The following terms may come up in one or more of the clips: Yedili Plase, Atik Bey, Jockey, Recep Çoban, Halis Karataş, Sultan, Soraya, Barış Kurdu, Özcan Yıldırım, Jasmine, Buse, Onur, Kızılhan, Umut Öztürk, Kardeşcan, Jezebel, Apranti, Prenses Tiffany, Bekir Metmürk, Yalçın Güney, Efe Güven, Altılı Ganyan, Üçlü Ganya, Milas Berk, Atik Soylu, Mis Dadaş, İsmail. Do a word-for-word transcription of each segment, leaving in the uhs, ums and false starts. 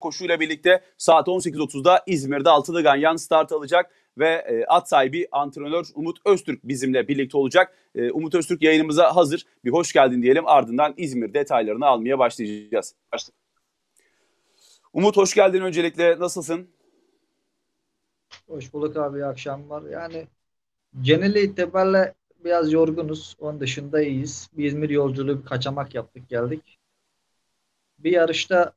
koşuyla birlikte saat on sekiz otuzda İzmir'de Altılı Ganyan start alacak ve at sahibi antrenör Umut Öztürk bizimle birlikte olacak. Umut Öztürk yayınımıza hazır. Bir hoş geldin diyelim, ardından İzmir detaylarını almaya başlayacağız. Umut, hoş geldin öncelikle. Nasılsın? Hoş bulduk abi, iyi akşamlar. Yani genel itibariyle biraz yorgunuz. Onun dışında iyiyiz. Bir İzmir yolculuğu, bir kaçamak yaptık geldik. Bir yarışta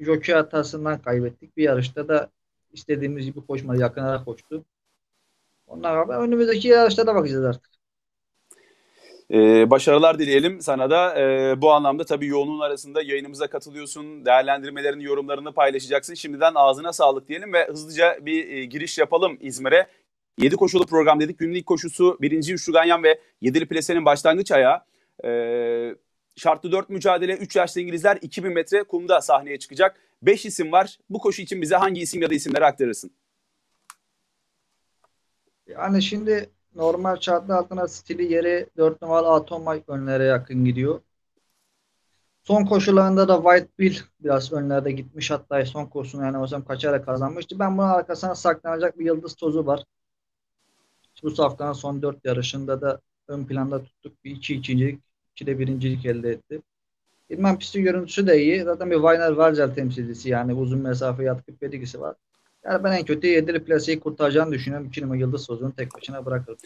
Jockey hatasından kaybettik. Bir yarışta da istediğimiz gibi koşmadı. Yakınlara koştu. Ondan sonra önümüzdeki yarışlara bakacağız artık. Ee, başarılar dileyelim sana da. Ee, bu anlamda tabii yoğunluğun arasında yayınımıza katılıyorsun. Değerlendirmelerini, yorumlarını paylaşacaksın. Şimdiden ağzına sağlık diyelim ve hızlıca bir e, giriş yapalım İzmir'e. yedi koşulu program dedik. Günün ilk koşusu birinci Üçlü Ganyan ve yedili Plese'nin başlangıç ayağı. Ee, şartlı dört mücadele, üç yaşlı İngilizler iki bin metre kumda sahneye çıkacak. beş isim var. Bu koşu için bize hangi isim ya da isimleri aktarırsın? Yani şimdi normal şartlı altına stili yeri dört numaralı Atom önlere yakın gidiyor. Son koşularında da White Bill biraz önlerde gitmiş. Hatta son koşusunu yani o zaman kaçarak kazanmıştı. Ben bunun arkasına saklanacak bir Yıldız Tozu var. Bu haftanın son dört yarışında da ön planda tuttuk. Bir iki ikincilik, iki de birincilik elde etti. İdman pisti görüntüsü de iyi. Zaten bir Weiner Varzel temsilcisi, yani uzun mesafe yatkı pedigisi var. Yani ben en kötü yedili plaseyi kurtaracağını düşünüyorum. İki numara Yıldız Tozu'nu tek başına bırakırım.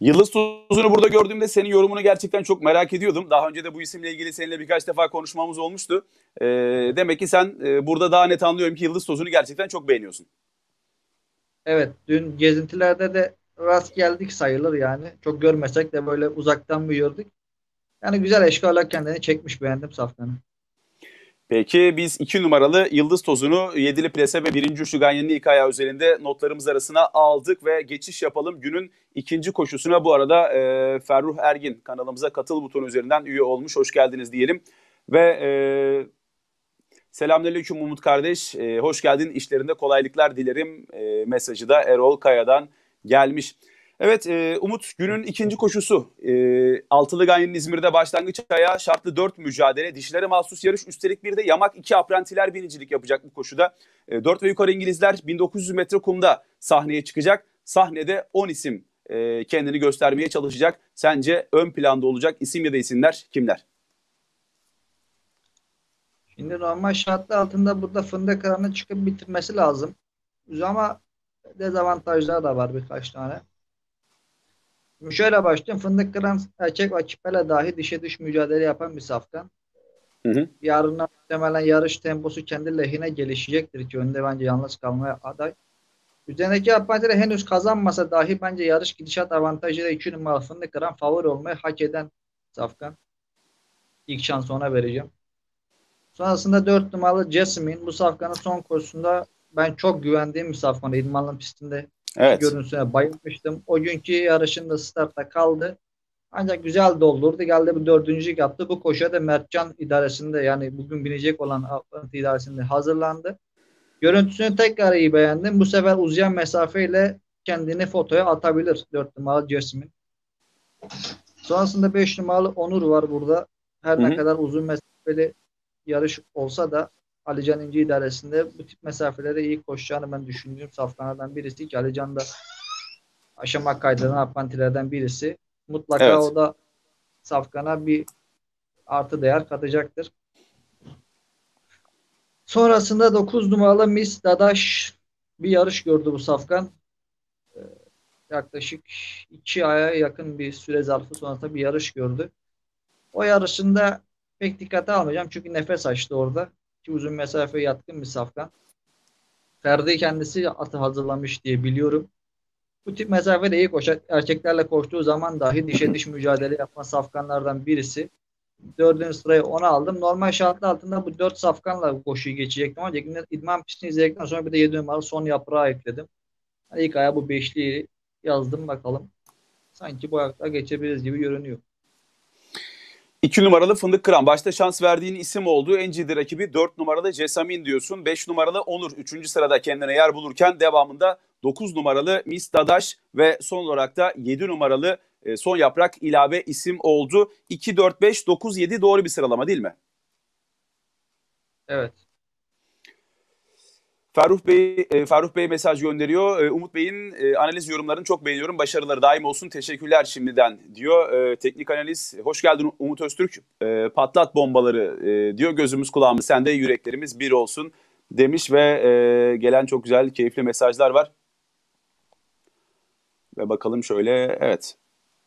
Yıldız Tozu'nu burada gördüğümde senin yorumunu gerçekten çok merak ediyordum. Daha önce de bu isimle ilgili seninle birkaç defa konuşmamız olmuştu. Ee, demek ki sen e, burada daha net anlıyorum ki Yıldız Tozu'nu gerçekten çok beğeniyorsun. Evet, dün gezintilerde de rast geldik sayılır yani. Çok görmesek de böyle uzaktan gördük. Yani güzel eşkala kendini çekmiş, beğendim safkanı. Peki biz iki numaralı Yıldız Tozu'nu yedili plase ve birinci Üçlü Ganyan'ın ilk ayağı özelinde notlarımız arasına aldık ve geçiş yapalım günün ikinci koşusuna. Bu arada e, Ferruh Ergin kanalımıza katıl butonu üzerinden üye olmuş. Hoş geldiniz diyelim ve e, selamünaleyküm Umut kardeş. E, hoş geldin. İşlerinde kolaylıklar dilerim e, mesajı da Erol Kaya'dan gelmiş. Evet e, Umut, günün ikinci koşusu. E, Altılı Ganyan'ın İzmir'de başlangıç ayağı, şartlı dört mücadele, dişilere mahsus yarış. Üstelik bir de yamak iki aprantiler binicilik yapacak bu koşuda. E, dört ve yukarı İngilizler bin dokuz yüz metre kumda sahneye çıkacak. Sahnede on isim e, kendini göstermeye çalışacak. Sence ön planda olacak isim ya da isimler kimler? Şimdi normal şartlar altında burada Fındıkkıran'ın çıkıp bitirmesi lazım. Ama dezavantajlar da var birkaç tane. Şöyle başlayayım. Fındıkkıran erkek rakiple dahi dişe dış mücadele yapan bir safkan. Hı hı. Yarına muhtemelen yarış temposu kendi lehine gelişecektir ki önde bence yalnız kalmaya aday. Üzerindeki apantide henüz kazanmasa dahi bence yarış gidişat avantajıyla iki numaralı Fındıkkıran favori olmayı hak eden safkan. İlk şansı ona vereceğim. Sonrasında dört numaralı Jasmine. Bu safkanın son koşusunda ben çok güvendiğim bir safkanı. İdmanlı pistinde evet, görüntüsüne bayılmıştım. O günkü yarışında startta kaldı. Ancak güzel doldurdu. Geldi bir dördüncülük yaptı. Bu koşuya da Mertcan idaresinde, yani bugün binecek olan idaresinde hazırlandı. Görüntüsünü tekrar iyi beğendim. Bu sefer uzayan mesafeyle kendini fotoya atabilir dört numaralı Jasmine. Sonrasında beş numaralı Onur var burada. Her ne kadar uzun mesafeli yarış olsa da Ali Can İnci idaresinde bu tip mesafelere iyi koşacağını ben düşündüğüm safkanlardan birisi ki Ali Can da aşama kaydeden aprantilerden birisi. Mutlaka evet, o da safkana bir artı değer katacaktır. Sonrasında dokuz numaralı Mis Dadaş bir yarış gördü bu safkan. Ee, yaklaşık iki aya yakın bir süre zarfı sonrasında bir yarış gördü. O yarışında pek dikkate almayacağım çünkü nefes açtı orada. Ki uzun mesafeye yatkın bir safkan. Ferdi kendisi atı hazırlamış diye biliyorum. Bu tip mesafede iyi koşar. Erkeklerle koştuğu zaman dahi dişe diş mücadele yapan safkanlardan birisi. Dördüncü sırayı ona aldım. Normal şartlar altında bu dört safkanla bu koşuyu geçecektim. Ama idman pistini izledikten sonra bir de yedi numaralı Son Yaprağı ekledim. Yani ilk aya bu beşliği yazdım bakalım. Sanki bu ayakta geçebiliriz gibi görünüyor. İki numaralı Fındıkkıran. Başta şans verdiğin isim oldu. En ciddi rakibi dört numaralı Cesamin diyorsun. beş numaralı Onur üçüncü sırada kendine yer bulurken devamında dokuz numaralı Mis Dadaş ve son olarak da yedi numaralı Son Yaprak ilave isim oldu. iki, dört, beş, dokuz, yedi doğru bir sıralama değil mi? Evet. Ferruh Bey, e, Ferruh Bey mesaj gönderiyor. E, Umut Bey'in e, analiz yorumlarını çok beğeniyorum. Başarıları daim olsun. Teşekkürler şimdiden diyor. E, teknik analiz. Hoş geldin Umut Öztürk. E, patlat bombaları e, diyor. Gözümüz kulağımız sende, yüreklerimiz bir olsun demiş ve e, gelen çok güzel, keyifli mesajlar var. Ve bakalım şöyle, evet.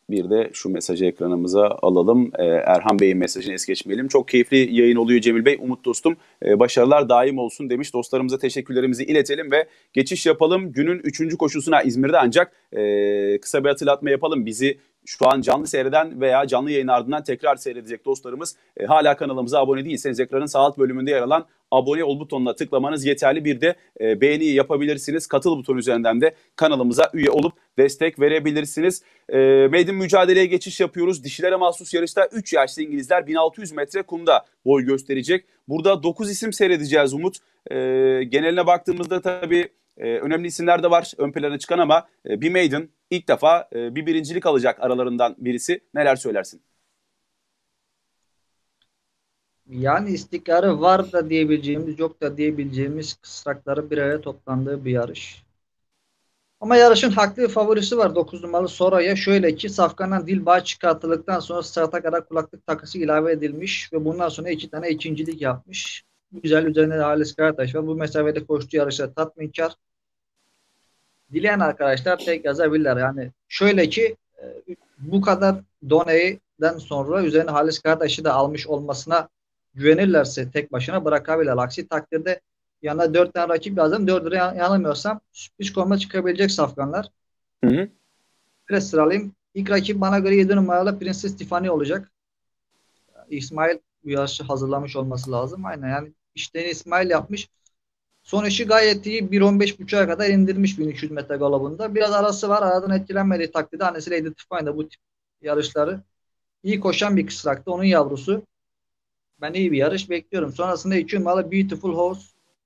Bir de şu mesajı ekranımıza alalım. Ee, Erhan Bey'in mesajını es geçmeyelim. Çok keyifli yayın oluyor Cemil Bey. Umut dostum, e, başarılar daim olsun demiş. Dostlarımıza teşekkürlerimizi iletelim ve geçiş yapalım. Günün üçüncü koşusuna İzmir'de, ancak e, kısa bir hatırlatma yapalım. Bizi şu an canlı seyreden veya canlı yayın ardından tekrar seyredecek dostlarımız, e, hala kanalımıza abone değilseniz ekranın sağ alt bölümünde yer alan abone ol butonuna tıklamanız yeterli. Bir de e, beğeni yapabilirsiniz. Katıl butonu üzerinden de kanalımıza üye olup destek verebilirsiniz. E, Maiden mücadeleye geçiş yapıyoruz. Dişilere mahsus yarışta üç yaşlı İngilizler bin altı yüz metre kumda boy gösterecek. Burada dokuz isim seyredeceğiz Umut. E, geneline baktığımızda tabii e, önemli isimler de var ön plana çıkan, ama e, bir Maiden ilk defa e, bir birincilik alacak aralarından birisi. Neler söylersin? Yani istikrarı var da diyebileceğimiz, yok da diyebileceğimiz kısrakları bir araya toplandığı bir yarış. Ama yarışın haklı favorisi var. dokuz numaralı Soraya. Şöyle ki, safkandan dil bağı çıkartıldıktan sonra sırata kadar kulaklık takısı ilave edilmiş ve bundan sonra iki tane ikincilik yapmış. Güzel, üzerinde de Halis Karataş var. Bu mesafede koştuğu yarışta tatminkar. Dileyen arkadaşlar tek yazabilirler. Yani şöyle ki, bu kadar Doney'den sonra üzerine Halis Karataş'ı da almış olmasına güvenirlerse tek başına bırakabilirler. Aksi takdirde yanına dört tane rakip lazım. dört yan, yanılmıyorsam sürpriz konuma çıkabilecek safkanlar. Hı hı. Biraz sıralayayım. İlk rakip bana göre yedi numaralı Prenses Tiffany olacak. İsmail bu yarışı hazırlamış olması lazım. Aynen, yani işlerini İsmail yapmış. Son işi gayet iyi. bir on beş buçuğa kadar indirmiş bin üç yüz metre galobunda. Biraz arası var. Aradan etkilenmediği takdirde annesiyle Lady Tiffany'de bu tip yarışları iyi koşan bir kısraktı. Onun yavrusu. Ben iyi bir yarış bekliyorum. Sonrasında iki numaralı Beautiful Horse.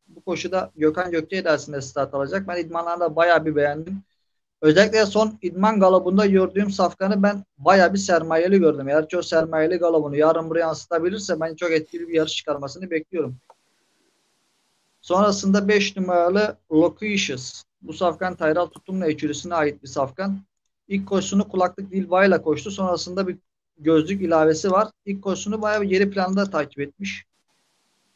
Bu koşuda Gökhan Gökçe dersinde start alacak. Ben idmanlarında bayağı bir beğendim. Özellikle son idman galobunda gördüğüm safkanı ben bayağı bir sermayeli gördüm. Eğer çok sermayeli galobunu yarın buraya yansıtabilirse ben çok etkili bir yarış çıkarmasını bekliyorum. Sonrasında beş numaralı Loquacious. Bu safkan Tayral Tutum'la ekürisine ait bir safkan. İlk koşusunu kulaklık Dilba'yla koştu. Sonrasında bir gözlük ilavesi var. İlk koşusunu bayağı bir geri planda takip etmiş.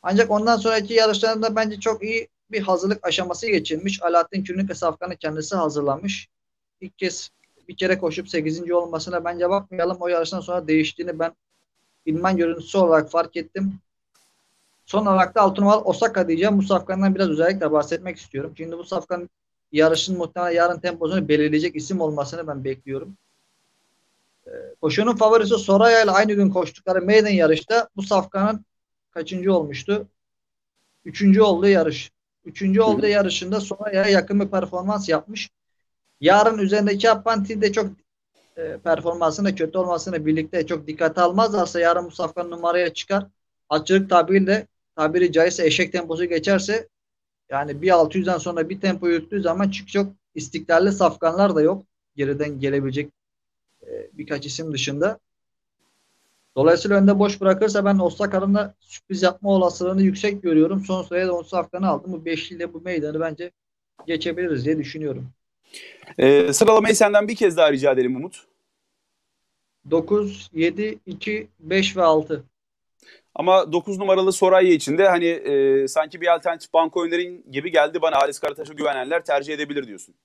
Ancak ondan sonraki yarışlarında bence çok iyi bir hazırlık aşaması geçirmiş. Alaaddin Kürnük ve safkanı kendisi hazırlamış. İlk kez bir kere koşup sekizinci olmasına bence bakmayalım. O yarıştan sonra değiştiğini ben idman görüntüsü olarak fark ettim. Son olarak da altı numaralı Osaka diyeceğim. Bu safkandan biraz özellikle bahsetmek istiyorum. Şimdi bu safkan yarışın muhtemelen yarın temposunu belirleyecek isim olmasını ben bekliyorum. Ee, koşunun favorisi Soraya ile aynı gün koştukları Maiden yarışta bu safkanın kaçıncı olmuştu? Üçüncü olduğu yarış. Üçüncü olduğu yarışında Soraya'ya yakın bir performans yapmış. Yarın üzerindeki Appantil de çok e, performansında kötü olmasını birlikte çok dikkate almazlarsa yarın bu safkan numaraya çıkar. Açılık tabiriyle, tabiri caizse eşek temposu geçerse, yani bir altı yüzden sonra bir tempo yürüttüğü zaman çok, çok istikrarlı safkanlar da yok. Geriden gelebilecek e, birkaç isim dışında. Dolayısıyla önde boş bırakırsa ben Osaka'nın da sürpriz yapma olasılığını yüksek görüyorum. Son sıraya da on safkanı aldım. Bu beşliyle bu meydanı bence geçebiliriz diye düşünüyorum. Ee, sıralamayı senden bir kez daha rica edelim Umut. dokuz, yedi, iki, beş ve altı. Ama dokuz numaralı Soraya için de hani e, sanki bir alternatif banko önlerin gibi geldi bana. Halis Karataş'a güvenenler tercih edebilir diyorsun.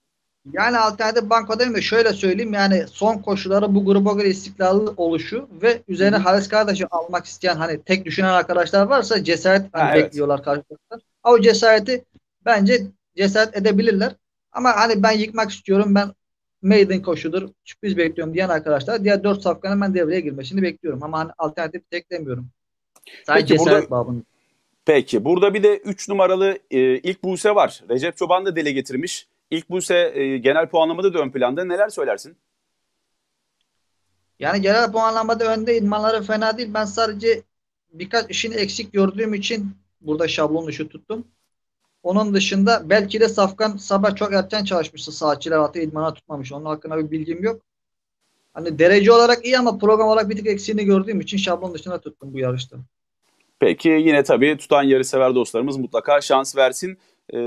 Yani alternatif banko değil mi? Şöyle söyleyeyim, yani son koşulları bu gruba göre istikrarlı oluşu ve üzerine Halis Karataş'ı almak isteyen, hani tek düşünen arkadaşlar varsa cesaret hani ha, bekliyorlar evet. Karşılaştılar. O cesareti bence cesaret edebilirler. Ama hani ben yıkmak istiyorum, ben maiden koşudur, sürpriz bekliyorum diyen arkadaşlar diğer dört safkanın ben devreye girmesini bekliyorum. Ama hani alternatif tek demiyorum. Peki burada, peki burada bir de üç numaralı e, ilk Buse var. Recep Çoban da dile getirmiş. İlk Buse e, genel puanlamada da ön planda. Neler söylersin? Yani genel puanlamada önde, idmanları fena değil. Ben sadece birkaç işini eksik gördüğüm için burada şablon dışı tuttum. Onun dışında belki de safkan sabah çok erken çalışmıştı. Saatçiler atı idmana tutmamış. Onun hakkında bir bilgim yok. Hani derece olarak iyi ama program olarak bir tık eksiğini gördüğüm için şablon dışına tuttum bu yarışta. Peki yine tabii tutan yarışsever dostlarımız mutlaka şans versin. e,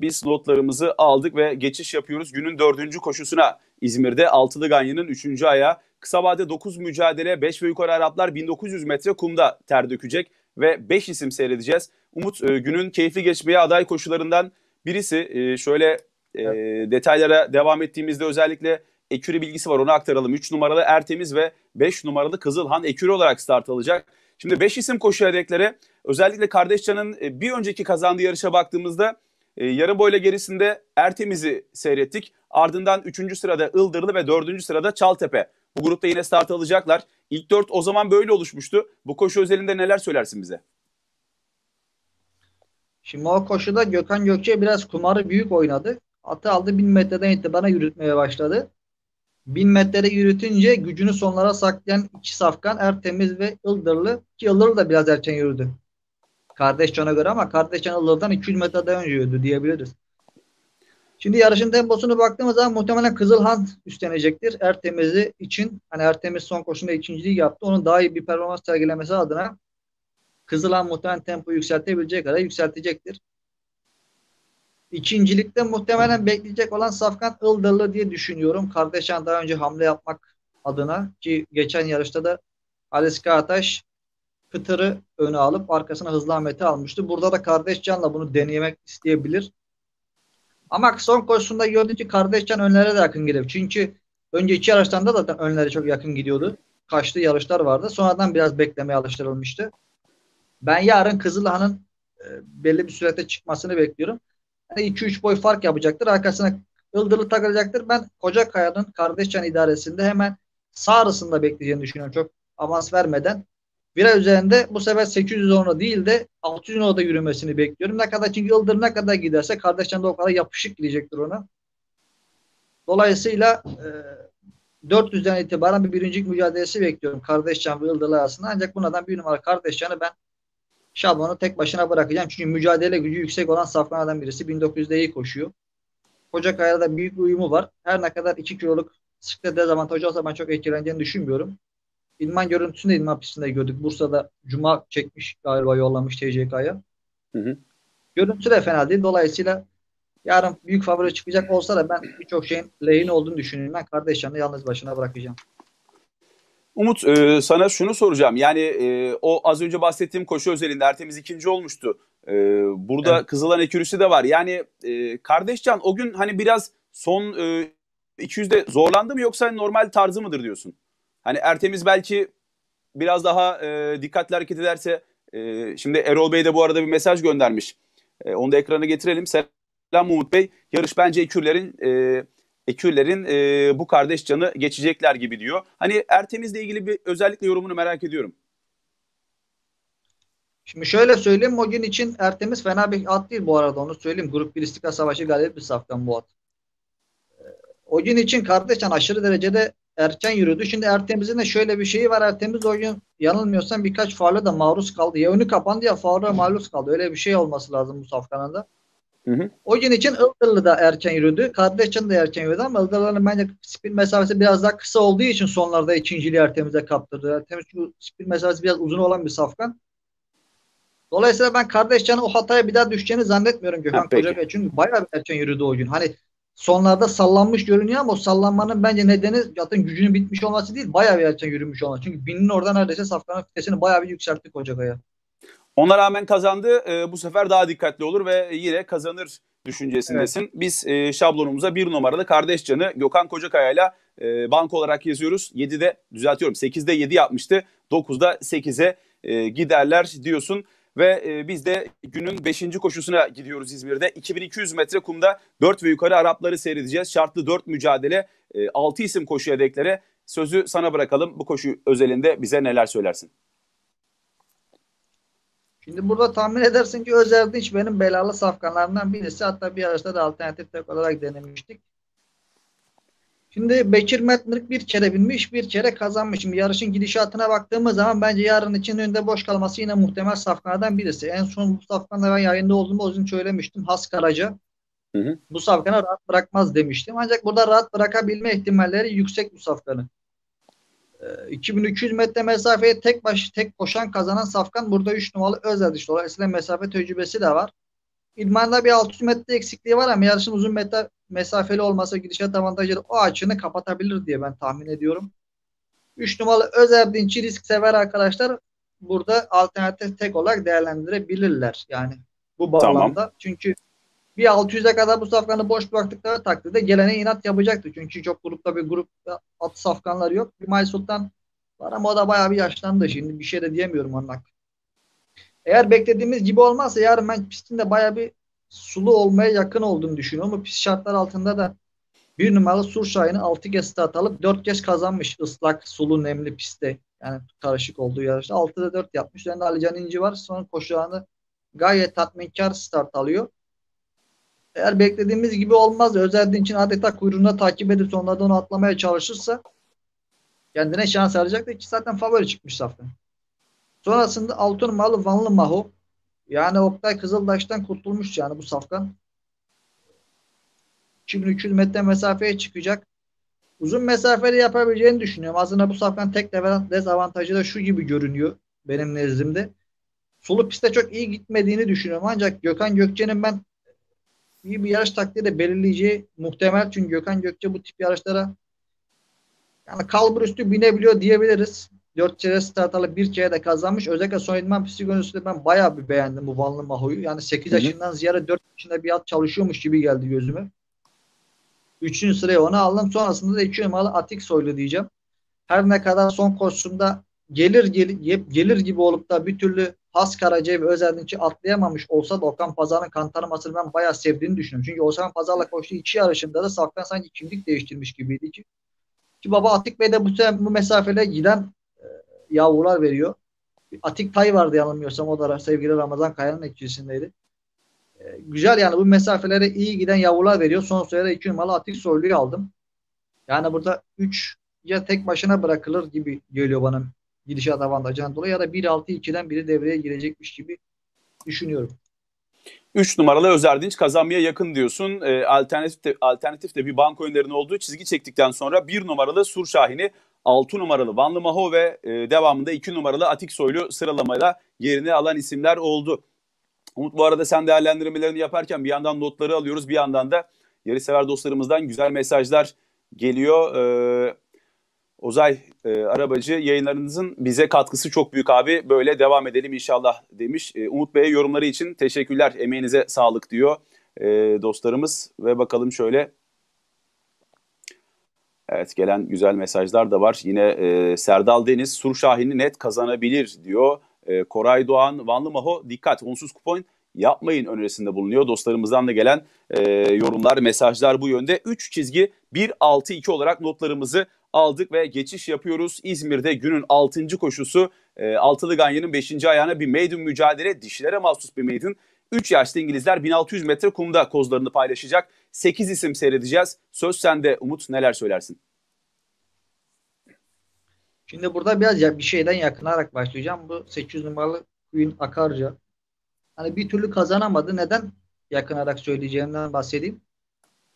biz lotlarımızı aldık ve geçiş yapıyoruz. Günün dördüncü koşusuna İzmir'de Altılı Ganyan'ın üçüncü ayağı. Kısa vade dokuz mücadele, beş ve yukarı Araplar bin dokuz yüz metre kumda ter dökecek ve beş isim seyredeceğiz. Umut, e, günün keyifli geçmeye aday koşularından birisi. E, şöyle e, evet. detaylara devam ettiğimizde özellikle eküri bilgisi var, onu aktaralım. üç numaralı Ertemiz ve beş numaralı Kızılhan eküri olarak start alacak. Şimdi beş isim koşu hedefleri. Özellikle Kardeşcan'ın bir önceki kazandığı yarışa baktığımızda yarı boyla gerisinde Ertemiz'i seyrettik. Ardından üçüncü sırada Ildırlı ve dördüncü sırada Çaltepe. Bu grupta yine start alacaklar. İlk dört o zaman böyle oluşmuştu. Bu koşu özelinde neler söylersin bize? Şimdi o koşuda Gökhan Gökçe biraz kumarı büyük oynadı. Atı aldı, bin metreden itibaren yürütmeye başladı. bin metrede yürütünce gücünü sonlara saklayan iki safkan Ertemiz ve Ildırlı, ki Ildırlı da biraz erken yürüdü Kardeşcan'a göre, ama Kardeşcan Ildırlı'dan iki yüz metreden önce yürüdü diyebiliriz. Şimdi yarışın temposunu baktığımız zaman muhtemelen Kızılhan üstlenecektir Ertemiz'i için. Hani Ertemiz son koşunda ikinciliği yaptı. Onun daha iyi bir performans sergilemesi adına Kızılhan muhtemelen tempoyu yükseltebilecek kadar yükseltecektir. İkincilikte muhtemelen bekleyecek olan safkan Ildırlı diye düşünüyorum. Kardeşcan daha önce hamle yapmak adına, ki geçen yarışta da Halis Karataş Kıtır'ı öne alıp arkasına Hızlı Ahmet'i almıştı. Burada da Kardeşcan'la bunu denemek isteyebilir. Ama son koşusunda gördük ki Kardeşcan önlere de yakın gidiyor. Çünkü önceki yarıştan da zaten önlere çok yakın gidiyordu. Kaçtığı yarışlar vardı. Sonradan biraz beklemeye alıştırılmıştı. Ben yarın Kızılhan'ın belli bir sürete çıkmasını bekliyorum. iki üç boy fark yapacaktır. Arkasına Ildırlı takılacaktır. Ben Kocakaya'nın Kardeşcan idaresinde hemen sağrısında bekleyeceğini düşünüyorum. Çok avans vermeden. Vira üzerinde bu sefer sekiz yüz ona değil de altı yüz ona da yürümesini bekliyorum. Ne kadar, çünkü Ildırlı ne kadar giderse Kardeşcan da o kadar yapışık gidecektir ona. Dolayısıyla e, dört yüzden itibaren bir birincilik mücadelesi bekliyorum Kardeşcan ve Ildırlı arasında. Ancak bunlardan bir numara Kardeşcan'ı ben şablonu tek başına bırakacağım. Çünkü mücadele gücü yüksek olan safkanlardan birisi. bin dokuz yüzde iyi koşuyor. Kocakaya'da da büyük bir uyumu var. Her ne kadar iki kiloluk sıkta dezavantajı olsa ben çok etkileneceğini düşünmüyorum. İdman görüntüsünü de idman pistinde gördük. Bursa'da Cuma çekmiş galiba, yollamış T C K'ya. Görüntü de fena değil. Dolayısıyla yarın büyük favori çıkacak olsa da ben birçok şeyin lehine olduğunu düşünüyorum. Ben Kardeşcan'ı yalnız başına bırakacağım. Umut, e, sana şunu soracağım. Yani e, o az önce bahsettiğim koşu özelinde Ertemiz ikinci olmuştu. E, burada evet. Kızılan ekürüsü de var. Yani e, Kardeşcan o gün hani biraz son e, iki yüzde zorlandı mı, yoksa normal tarzı mıdır diyorsun? Hani Ertemiz belki biraz daha e, dikkatli hareket ederse. E, şimdi Erol Bey de bu arada bir mesaj göndermiş. E, onu da ekrana getirelim. Selam Umut Bey. Yarış bence ekürlerin... E, Ekürlerin e, bu Kardeşcan'ı geçecekler gibi diyor. Hani Ertemiz'le ilgili bir özellikle yorumunu merak ediyorum. Şimdi şöyle söyleyeyim. O gün için Ertemiz fena bir at değil bu arada. Onu söyleyeyim. Grup bir İstiklal Savaşı galip bir saftan bu at. O gün için Kardeşcan aşırı derecede erken yürüdü. Şimdi Ertemiz'in de şöyle bir şeyi var. Ertemiz o gün yanılmıyorsam birkaç faule da maruz kaldı. Ya önü kapandı ya faule maruz kaldı. Öyle bir şey olması lazım bu safkanın da. Hı hı. O gün için Ildırlı da erken yürüdü. Kardeşcan da erken yürüdü ama Ildırlı'nın bence spin mesafesi biraz daha kısa olduğu için sonlarda ikinciliği Ertemiz'e kaptırdı. Ertemiz çünkü spin mesafesi biraz uzun olan bir safkan. Dolayısıyla ben Kardeşcan'ın o hataya bir daha düşeceğini zannetmiyorum Gökhan Kocakaya. Çünkü bayağı erken yürüdü o gün. Hani sonlarda sallanmış görünüyor ama o sallanmanın bence nedeni zaten gücünün bitmiş olması değil, bayağı bir erken yürümüş olması. Çünkü binin oradan neredeyse safkanın fitesini bayağı bir yükseltti Kocakaya. Ona rağmen kazandı. E, bu sefer daha dikkatli olur ve yine kazanır düşüncesindesin. Evet. Biz e, şablonumuza bir numaralı Kardeşcan'ı Gökhan Kocakaya'yla e, bank olarak yazıyoruz. yedide düzeltiyorum. sekizde yedi yapmıştı. dokuzda sekize e, giderler diyorsun. Ve e, biz de günün beşinci koşusuna gidiyoruz İzmir'de. iki bin iki yüz metre kumda dört ve yukarı Arapları seyredeceğiz. Şartlı dört mücadele, e, altı isim koşu hedeklere. Sözü sana bırakalım. Bu koşu özelinde bize neler söylersin? Şimdi burada tahmin edersin ki Özerdiş benim belalı safkanlarımdan birisi. Hatta bir yarışta da alternatif tek olarak denemiştik. Şimdi Bekir Metmürk bir kere binmiş, bir kere kazanmış. Şimdi yarışın gidişatına baktığımız zaman bence yarın için önünde boş kalması yine muhtemel safkanlardan birisi. En son bu safkanla ben yayında olduğumda uzun söylemiştim. Has Karaca. Hı hı. Bu safkana rahat bırakmaz demiştim. Ancak burada rahat bırakabilme ihtimalleri yüksek bu safkanın. iki bin üç yüz metre mesafeye tek baş tek koşan kazanan safkan burada üç numaralı Özerdiş. Dolayısıyla mesafe tecrübesi de var. İdman'da bir altı yüz metre eksikliği var ama yarışın uzun metre mesafeli olmasa gidişat avantajıyla o açığını kapatabilir diye ben tahmin ediyorum. üç numaralı Özerdiş risk sever arkadaşlar. Burada alternatif tek olarak değerlendirebilirler. Yani bu bağlamda. Tamam. Çünkü bir altı yüze kadar bu safkanı boş bıraktıkları takdirde gelene inat yapacaktı. Çünkü çok grupta bir grupta at safkanları yok. İsmail Sultan var ama o da bayağı bir yaşlandı. Şimdi bir şey de diyemiyorum onun hakkında. Eğer beklediğimiz gibi olmazsa yarın ben pistin de bayağı bir sulu olmaya yakın olduğunu düşünüyorum. Ama pist şartlar altında da bir numaralı Sur Şahin'i altı kez start alıp dört kez kazanmış. Islak, sulu, nemli pistte. Yani karışık olduğu yarışta. altıda dört yapmış. Üzerinde Ali Can İnci var. Sonra koşularını gayet tatminkar start alıyor. Eğer beklediğimiz gibi olmaz. Özerdiş için adeta kuyruğunda takip edip sonlarda onu atlamaya çalışırsa kendine şans alacaktır ki zaten favori çıkmış saftan. Sonrasında altı numaralı Vanlı Maho. Yani Oktay Kızıldaş'tan kurtulmuş yani bu safkan. iki bin üç yüz metre mesafeye çıkacak. Uzun mesafeli yapabileceğini düşünüyorum. Aslında bu safkan tek dezavantajı da şu gibi görünüyor benim nezdimde. Sulu piste çok iyi gitmediğini düşünüyorum. Ancak Gökhan Gökçe'nin ben iyi bir yarış taktiği de belirleyeceği muhtemel. Çünkü Gökhan Gökçe bu tip yarışlara yani kalbur üstü binebiliyor diyebiliriz. Dört kere start alıp bir kere de kazanmış. Özellikle son idman pisti görüntüsünde ben bayağı bir beğendim bu Vanlı Maho'yu. Yani sekiz yaşından ziyade dört yaşında bir at çalışıyormuş gibi geldi gözüme. Üçüncü sıraya onu aldım. Sonrasında da iki numaralı Atik Soylu diyeceğim. Her ne kadar son koşusunda gelir gelir, gelir gibi olup da bir türlü Has Karaca ve Özerdiç'i atlayamamış olsa da Okan Pazar'ın kantarmasını ben bayağı sevdiğini düşünüyorum. Çünkü Okan Pazar'la koştuğu iki yarışında da safkan sanki kimlik değiştirmiş gibiydi ki. Ki baba Atik Bey de bu, bu mesafede giden e, yavrular veriyor. Atik Tay vardı yanılmıyorsam o da sevgili Ramazan Kaya'nın ekçisindeydi. Güzel yani bu mesafelere iyi giden yavrular veriyor. Son sırada iki numaralı Atik Soylu'yu aldım. Yani burada üç ya tek başına bırakılır gibi geliyor bana gidişat avantajından dolayı ya da bir altı iki'den biri devreye girecekmiş gibi düşünüyorum. üç numaralı Özerdiş kazanmaya yakın diyorsun. E, alternatif, de, alternatif de bir banko önlerinin olduğu çizgi çektikten sonra bir numaralı Sur Şahin'i, altı numaralı Vanlı Maho ve e, devamında iki numaralı Atik Soylu sıralamada yerini alan isimler oldu. Umut, bu arada sen değerlendirmelerini yaparken bir yandan notları alıyoruz, bir yandan da yarışsever dostlarımızdan güzel mesajlar geliyor. Ee, Ozay e, Arabacı, yayınlarınızın bize katkısı çok büyük abi, böyle devam edelim inşallah demiş. Ee, Umut Bey'e yorumları için teşekkürler, emeğinize sağlık diyor e, dostlarımız ve bakalım şöyle. Evet, gelen güzel mesajlar da var. Yine e, Serdal Deniz, Sur Şahin'i net kazanabilir diyor. Koray Doğan, Vanlı Maho dikkat, onsuz kupon yapmayın önerisinde bulunuyor. Dostlarımızdan da gelen e, yorumlar, mesajlar bu yönde. üç çizgi bir altı iki olarak notlarımızı aldık ve geçiş yapıyoruz. İzmir'de günün altıncı koşusu e, Altılı Ganyan'ın beşinci ayağına bir maiden mücadele. Dişilere mahsus bir maiden. üç yaşlı İngilizler bin altı yüz metre kumda kozlarını paylaşacak. sekiz isim seyredeceğiz. Söz sende Umut, neler söylersin? Şimdi burada biraz ya bir şeyden yakınarak başlayacağım. Bu sekiz yüz numaralı Queen Akarca. Hani bir türlü kazanamadı. Neden yakınarak söyleyeceğimden bahsedeyim.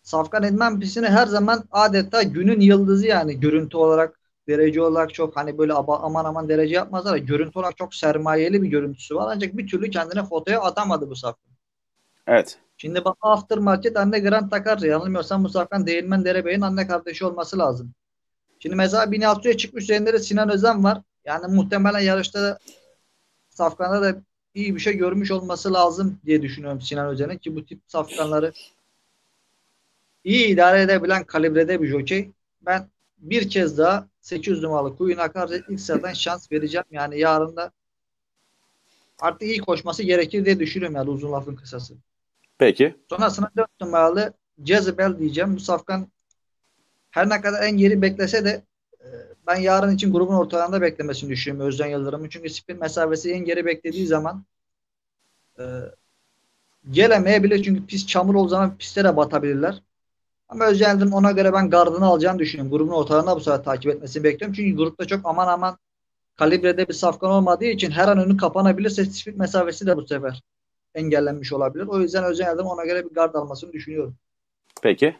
Safkan idman pistini her zaman adeta günün yıldızı yani görüntü olarak, derece olarak çok hani böyle aman aman derece yapmazlar. Görüntü olarak çok sermayeli bir görüntüsü var. Ancak bir türlü kendine fotoya atamadı bu safkan. Evet. Şimdi bak Aftermarket anne Grand Takarca. Yanılmıyorsam bu safkan Değirmen Derebey'in anne kardeşi olması lazım. Şimdi mesela bin altı yüze çıkmış üzerinde de Sinan Özen var. Yani muhtemelen yarışta safkan'da da iyi bir şey görmüş olması lazım diye düşünüyorum Sinan Özen'in. Ki bu tip safkanları iyi idare edebilen kalibrede bir jockey. Ben bir kez daha sekiz yüz numaralı Queen Akarca ilk sıradan şans vereceğim. Yani yarın da artık iyi koşması gerekir diye düşünüyorum yani uzun lafın kısası. Peki. Sonrasında dört numaralı Jezebel diyeceğim. Bu safkan her ne kadar en geri beklese de ben yarın için grubun ortalarında beklemesini düşünüyorum Özcan Yıldırım'ın. Çünkü spin mesafesi en geri beklediği zaman e, gelemeyebilir. Çünkü pis çamur olduğu zaman piste de batabilirler. Ama Özcan Yıldırım ona göre ben gardını alacağını düşünüyorum. Grubun ortalarında bu sefer takip etmesini bekliyorum. Çünkü grupta çok aman aman kalibrede bir safkan olmadığı için her an önü kapanabilirse spin mesafesi de bu sefer engellenmiş olabilir. O yüzden Özcan Yıldırım ona göre bir gard almasını düşünüyorum. Peki.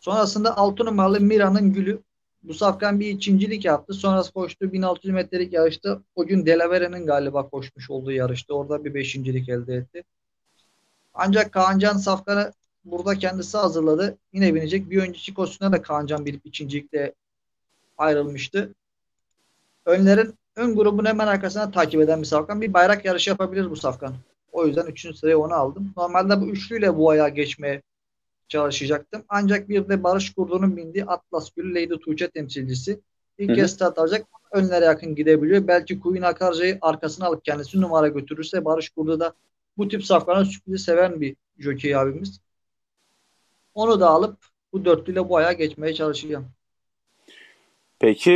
Sonrasında altı numaralı Mira'nın Gülü. Bu safkan bir ikincilik yaptı. Sonrası koştu. bin altı yüz metrelik yarışta. O gün Delavere'nin galiba koşmuş olduğu yarışta. Orada bir beşincilik elde etti. Ancak Kaancan Safkan'ı burada kendisi hazırladı. Yine binecek. Bir önceki koşusuna da Kaancan bilip ikincilikle ayrılmıştı. Önlerin ön grubun hemen arkasına takip eden bir Safkan. Bir bayrak yarışı yapabilir bu Safkan. O yüzden üçüncü sıraya onu aldım. Normalde bu üçlüyle bu ayağa geçmeye çalışacaktım. Ancak bir de Barış Kurdu'nun bindiği Atlas Gül Lady Tuğçe temsilcisi. İlk Hı-hı. kez start alacak. Önlere yakın gidebiliyor. Belki Queen Akarca'yı arkasına alıp kendisi numara götürürse Barış Kurdu da bu tip safkanı sürprizi seven bir jockey abimiz. Onu da alıp bu dörtlüyle bu ayağa geçmeye çalışacağım. Peki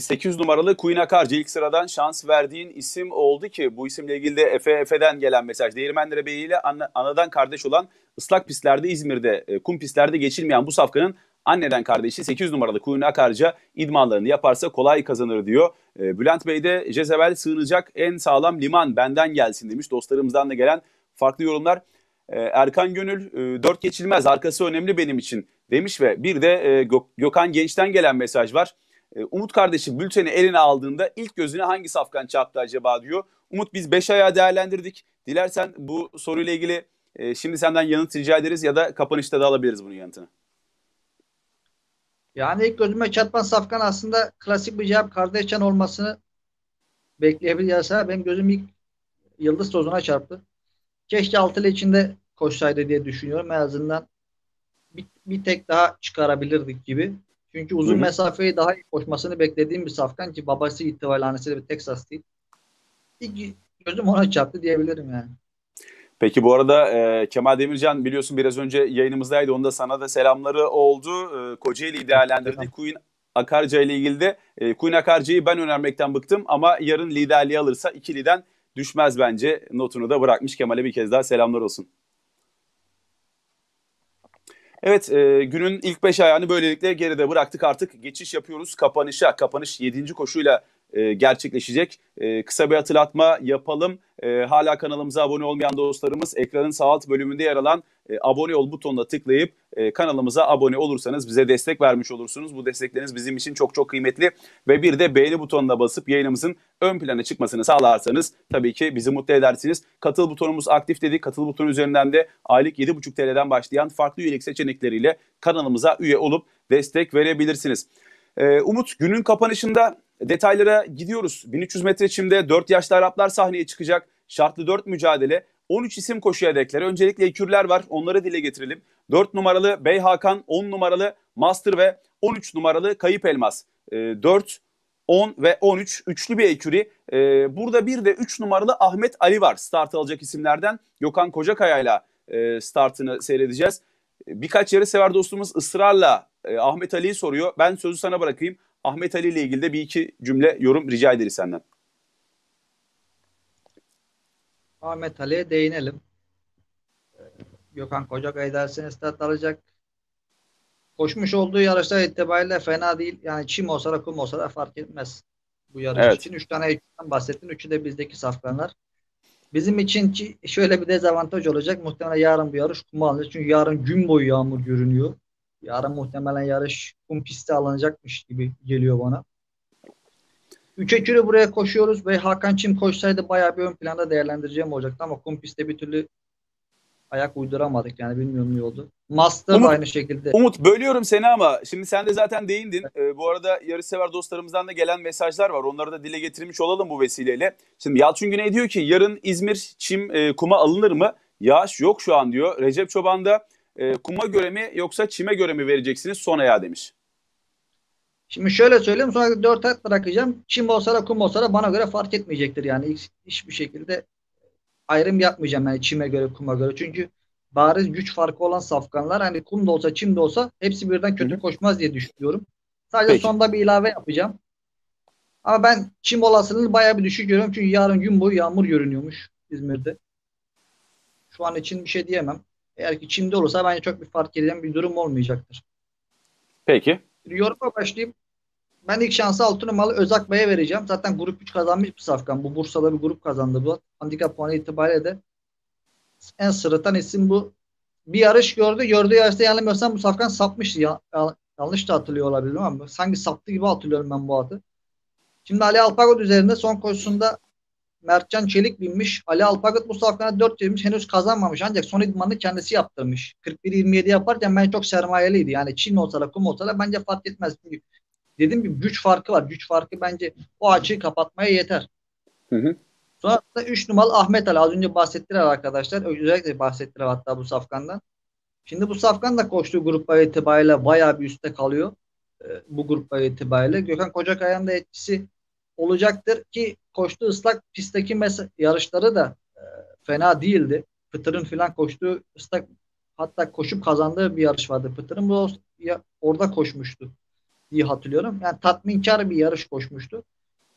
sekiz numaralı Queen Akarca ilk sıradan şans verdiğin isim oldu ki bu isimle ilgili de Efe Efe'den gelen mesaj. Değirmenlere Bey ile anadan kardeş olan ıslak pistlerde İzmir'de kum pistlerde geçilmeyen bu safkanın anneden kardeşi sekiz numaralı Queen Akarca idmanlarını yaparsa kolay kazanır diyor. Bülent Bey de Jezebel sığınacak en sağlam liman benden gelsin demiş. Dostlarımızdan da gelen farklı yorumlar. Erkan Gönül dört geçilmez arkası önemli benim için demiş ve bir de Gökhan Genç'ten gelen mesaj var. Umut kardeşi bülteni eline aldığında ilk gözüne hangi safkan çarptı acaba diyor. Umut biz beş ayağı değerlendirdik. Dilersen bu soruyla ilgili şimdi senden yanıt rica ederiz ya da kapanışta da alabiliriz bunun yanıtını. Yani ilk gözüme çarpan safkan aslında klasik bir cevap Kardeşcan olmasını bekleyebilirse benim gözüm ilk Yıldız Tozu'na çarptı. Keşke altılı içinde koşsaydı diye düşünüyorum. En azından bir, bir tek daha çıkarabilirdik gibi. Çünkü uzun Hı-hı. mesafeyi daha iyi koşmasını beklediğim bir safkan ki babası itibariyle bir Texas değil. İlk gözüm ona çarptı diyebilirim yani. Peki bu arada e, Kemal Demircan biliyorsun biraz önce yayınımızdaydı. Onda sana da selamları oldu. E, Kocaeli'yi değerlendirdi. Queen Akarca ile ilgili de e, Queen Akarca'yı ben önermekten bıktım ama yarın liderliği alırsa ikiliden düşmez bence. Notunu da bırakmış. Kemal'e bir kez daha selamlar olsun. Evet e, günün ilk beş ayağını böylelikle geride bıraktık artık. Geçiş yapıyoruz kapanışa. Kapanış yedinci koşuyla E, gerçekleşecek. E, kısa bir hatırlatma yapalım. E, hala kanalımıza abone olmayan dostlarımız ekranın sağ alt bölümünde yer alan e, abone ol butonuna tıklayıp e, kanalımıza abone olursanız bize destek vermiş olursunuz. Bu destekleriniz bizim için çok çok kıymetli ve bir de beğeni butonuna basıp yayınımızın ön plana çıkmasını sağlarsanız tabii ki bizi mutlu edersiniz. Katıl butonumuz aktif dedik. Katıl butonu üzerinden de aylık yedi buçuk TL'den başlayan farklı üyelik seçenekleriyle kanalımıza üye olup destek verebilirsiniz. E, Umut günün kapanışında detaylara gidiyoruz. bin üç yüz metre çimde dört yaşlı Araplar sahneye çıkacak. Şartlı dört mücadele. on üç isim koşuya dekler. Öncelikle ikürler var. Onları dile getirelim. dört numaralı Bey Hakan, on numaralı Master ve on üç numaralı Kayıp Elmas. E, dört, on ve on üç. Üçlü bir eküri. E, burada bir de üç numaralı Ahmet Ali var. Start alacak isimlerden. Gökhan Kocakaya ile startını seyredeceğiz. Birkaç yarı sever dostumuz ısrarla e, Ahmet Ali'yi soruyor. Ben sözü sana bırakayım. Ahmet Ali ile ilgili de bir iki cümle yorum rica ederiz senden. Ahmet Ali'ye değinelim. Gökhan Kocakaya derseniz start alacak. Koşmuş olduğu yarışlar itibariyle fena değil. Yani çim olsa da kum olsa da fark etmez. Bu yarış evet. için üç tane ekipten bahsettin. Üçü de bizdeki safkanlar. Bizim için ki şöyle bir dezavantaj olacak. Muhtemelen yarın bu yarış kuma alınacak. Çünkü yarın gün boyu yağmur görünüyor. Yarın muhtemelen yarış kum pisti alınacakmış gibi geliyor bana. Üç ekürü buraya koşuyoruz ve Hakan Çim koşsaydı bayağı bir ön planda değerlendireceğim olacaktı ama kum pistte bir türlü ayak uyduramadık yani bilmiyorum ne oldu. Master Umut, aynı şekilde. Umut bölüyorum seni ama şimdi sen de zaten değindin. Evet. Ee, bu arada yarışsever dostlarımızdan da gelen mesajlar var. Onları da dile getirmiş olalım bu vesileyle. Şimdi Yalçın Güney diyor ki yarın İzmir Çim e, kuma alınır mı? Yağış yok şu an diyor. Recep Çoban da E, kuma göre mi yoksa çime göre mi vereceksiniz son ayağı demiş. Şimdi şöyle söyleyeyim sonra dört at bırakacağım. Çim olsa da kum olsa da bana göre fark etmeyecektir. Yani hiçbir şekilde ayrım yapmayacağım yani çime göre kuma göre. Çünkü bariz güç farkı olan safkanlar hani kum da olsa çim de olsa hepsi birden kötü Hı-hı. koşmaz diye düşünüyorum. Sadece Peki. sonda bir ilave yapacağım. Ama ben çim olasılığını bayağı bir düşük görüyorum. Çünkü yarın gün boyu yağmur görünüyormuş İzmir'de. Şu an için bir şey diyemem. Eğer ki çimde olursa bence çok bir fark edilen bir durum olmayacaktır. Peki. Yoruma başlayayım. Ben ilk şansı altı numaralı Özak Bey'e vereceğim. Zaten grup üç kazanmış bir safkan. Bu Bursa'da bir grup kazandı bu. Handikap puanı itibariyle de en sırıtan isim bu. Bir yarış gördü. Gördüğü yarışta yanılmıyorsam bu safkan sapmıştı. Ya, yanlış da hatırlıyor olabilirim ama sanki saptı gibi hatırlıyorum ben bu adı. Şimdi Ali Alpagod üzerinde son koşusunda Mertcan Çelik binmiş. Ali Alpagut Mustafa'na dört demiş. Henüz kazanmamış ancak son idmanını kendisi yaptırmış. kırk bir yirmi yedi yaparken ben çok sermayeliydi. Yani Çin olsa da kum olsa da bence fark etmez. Dedim ki güç farkı var. Güç farkı bence o açığı kapatmaya yeter. Hı hı. Sonra da üç numaralı Ahmet Ali. Az önce bahsettiler arkadaşlar. Özellikle bahsettiler hatta bu safkandan. Şimdi bu safkan da koştuğu gruplar itibariyle bayağı bir üstte kalıyor. Ee, bu gruplar itibariyle. Gökhan Kocakaya'nın da etkisi olacaktır ki koştuğu ıslak pistteki yarışları da e, fena değildi. Pıtır'ın falan koştuğu ıslak, hatta koşup kazandığı bir yarış vardı. Pıtır'ın bu ya, orada koşmuştu diye hatırlıyorum. Yani tatminkar bir yarış koşmuştu.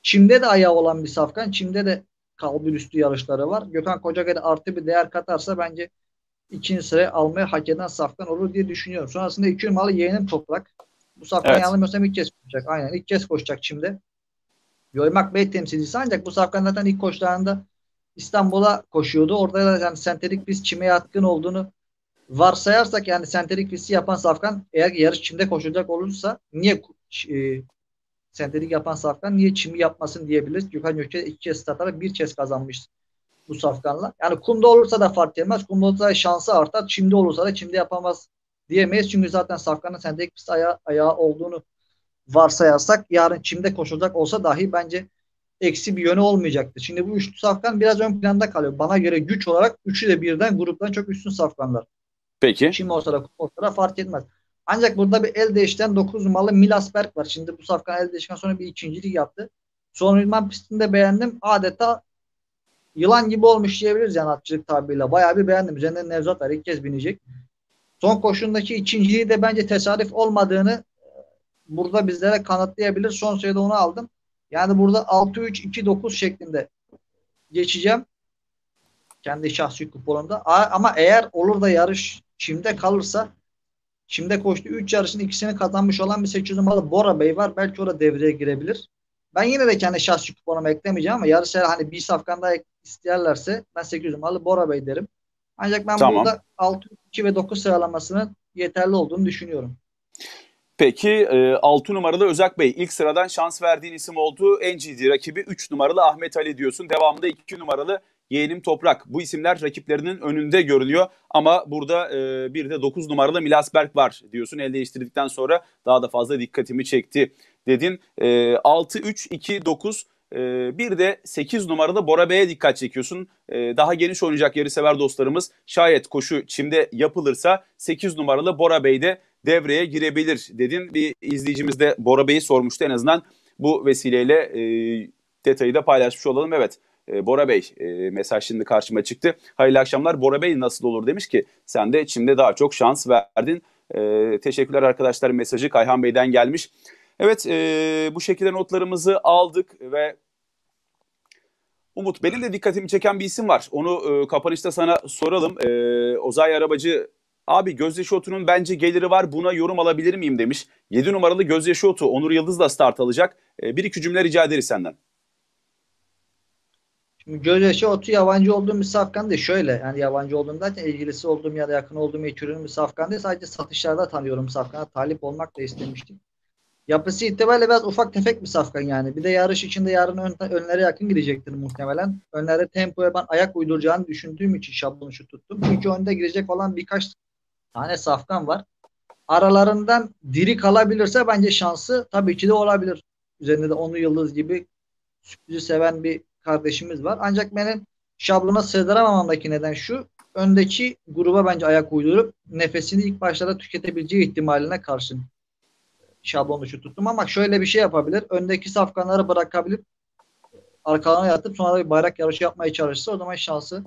Çim'de de ayağı olan bir safkan. Çim'de de kalbur üstü yarışları var. Gökhan Kocakaya artı bir değer katarsa bence ikinci sıraya almaya hak eden safkan olur diye düşünüyorum. Sonrasında iki numaralı Yeğenim Toprak. Bu safkan evet. yanılmıyorsam ilk kez koşacak. Aynen ilk kez koşacak Çim'de. Yoymak Bey temsilcisi ancak bu safkan zaten ilk koşularında İstanbul'a koşuyordu. Orada da yani sentetik pist Çim'e yatkın olduğunu varsayarsak, yani sentetik pisti yapan safkan eğer yarış Çim'de koşulacak olursa niye e, sentetik yapan safkan niye Çim'i yapmasın diyebiliriz. Gökhan Gökçe iki kez statarak bir kez kazanmış bu safkanla. Yani kumda olursa da fark etmez. Kumda olursa da şansı artar. Çim'de olursa da Çim'de yapamaz diyemeyiz. Çünkü zaten safkanın sentetik pist aya ayağı olduğunu varsayarsak yarın Çim'de koşulacak olsa dahi bence eksi bir yönü olmayacaktı. Şimdi bu üçlü safkan biraz ön planda kalıyor. Bana göre güç olarak üçü de birden gruptan çok üstün safkanlar. Peki. Çim olsa da olsa da fark etmez. Ancak burada bir el değiştiren dokuz numaralı Milas Berk var. Şimdi bu safkan el değiştikten sonra bir ikincilik yaptı. Son idman pistini de beğendim. Adeta yılan gibi olmuş diyebiliriz yani atçılık tabiriyle. Bayağı bir beğendim. Üzerinden Nevzat var. İlk kez binecek. Son koşundaki ikinciliği de bence tesadüf olmadığını burada bizlere kanıtlayabilir. Son sayıda onu aldım. Yani burada altı üç iki dokuz şeklinde geçeceğim. Kendi şahsi kuponumda. Ama eğer olur da yarış Çim'de kalırsa, Çim'de koştu üç yarışın ikisini kazanmış olan bir sekiz numaralı Bora Bey var. Belki orada devreye girebilir. Ben yine de kendi şahsi kuponuma eklemeyeceğim ama yarış eğer hani bir safkan daha isterlerse ben sekiz numaralı Bora Bey derim. Ancak ben tamam. burada altı, iki ve dokuz sıralamasının yeterli olduğunu düşünüyorum. Peki altı numaralı Özak Bey, ilk sıradan şans verdiğin isim oldu. En ciddi rakibi üç numaralı Ahmet Ali diyorsun. Devamında iki numaralı Yeğenim Toprak. Bu isimler rakiplerinin önünde görünüyor. Ama burada bir de dokuz numaralı Milas Berk var diyorsun. El değiştirdikten sonra daha da fazla dikkatimi çekti dedin. altı üç iki dokuz bir de sekiz numaralı Bora Bey'e dikkat çekiyorsun. Daha geniş oynayacak yarışsever dostlarımız şayet koşu Çim'de yapılırsa sekiz numaralı Bora Bey de devreye girebilir dedin. Bir izleyicimiz de Bora Bey'i sormuştu. En azından bu vesileyle e, detayı da paylaşmış olalım. Evet e, Bora Bey e, mesaj şimdi karşıma çıktı. Hayırlı akşamlar Bora Bey, nasıl olur demiş ki sen de Çim'de daha çok şans verdin. E, teşekkürler arkadaşlar, mesajı Kayhan Bey'den gelmiş. Evet e, bu şekilde notlarımızı aldık ve Umut, benim de dikkatimi çeken bir isim var. Onu e, kapanışta sana soralım. E, Ozay Arabacı abi, gözyaşı otunun bence geliri var, buna yorum alabilir miyim demiş. yedi numaralı gözyaşı otu Onur Yıldız'la start alacak. Bir iki cümle rica ederiz senden. Şimdi gözyaşı otu yabancı olduğum bir safkan değil. Şöyle yani yabancı olduğumda ilgilisi olduğum ya da yakın olduğum ekürünün bir safkan değil. Sadece satışlarda tanıyorum safkana. Talip olmak da istemiştim. Yapısı itibariyle biraz ufak tefek bir safkan yani. Bir de yarış içinde yarın ön, önlere yakın gidecektir muhtemelen. Önlerde tempoya ben ayak uyduracağını düşündüğüm için şablonu şu tuttum. Çünkü önde girecek olan birkaç tane safkan var. Aralarından diri kalabilirse bence şansı tabii ki de olabilir. Üzerinde de Onur Yıldız gibi sürprizi seven bir kardeşimiz var. Ancak benim şablona sığdıramamamdaki neden şu. Öndeki gruba bence ayak uydurup nefesini ilk başlarda tüketebileceği ihtimaline karşın şablonu şu tuttum. Ama şöyle bir şey yapabilir. Öndeki safkanları bırakabilip arkalarına yatıp sonra bir bayrak yarışı yapmaya çalışsa o zaman şansı